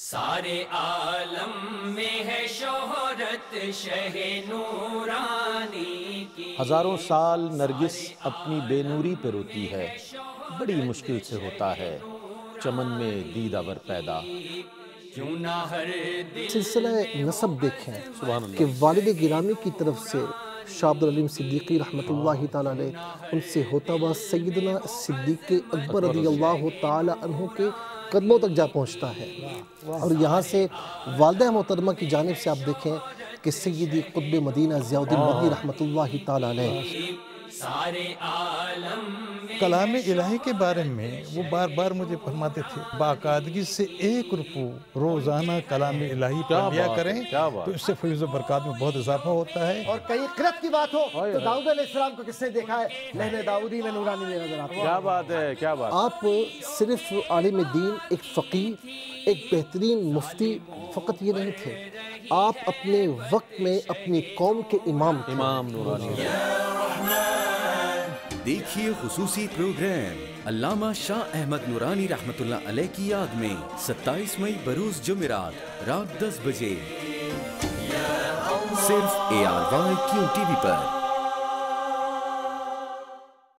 सारे आलम में है शोहरत शहनूरानी की। हजारों साल नरगिस अपनी बेनूरी पे रोती है, बड़ी मुश्किल से होता है चमन में दीदावर पैदा। सिलसिला नसब देखें कि वालिद गिरामी की तरफ से शाह अहमद नुरानी रहमतुल्लाहि ताला अलैह उनसे होता हुआ सईदना सिद्दीक अकबर रज़ियल्लाहु ताला अन्हु के कदमों तक जा पहुंचता है। और यहाँ से वालिदा मोहतरमा की जानिब से आप देखें कि सैयदी क़ुतुब-ए-मदीना ज़ियाउद्दीन रहमतुल्लाहि ताला अलैह कलाम इलाही के बारे में वो बार बार मुझे फरमाते थे, बाकायदगी से 1 रुपया रोजाना कलाम इलाही पर दिया करें तो इससे फैज़ और बरकत में बहुत इजाफा होता है। और कहीं क़िराअत की बात हो तो दाऊद अलैहिस्सलाम को किसने देखा है? लहने दाऊदी में नूरानी में नजर आता है। क्या बात है, क्या बात। आप सिर्फ आलिम दीन, एक फ़क़ीह, एक बेहतरीन मुफ्ती फ़कत ये नहीं थे, आप अपने वक्त में अपनी कौम के इमाम। देखिए खुसूसी प्रोग्राम अल्लामा शाह अहमद नुरानी रहमतुल्लाह अलैह की याद में 27 मई बरूज जुमेरात रात 10 बजे सिर्फ ARY QTV पर।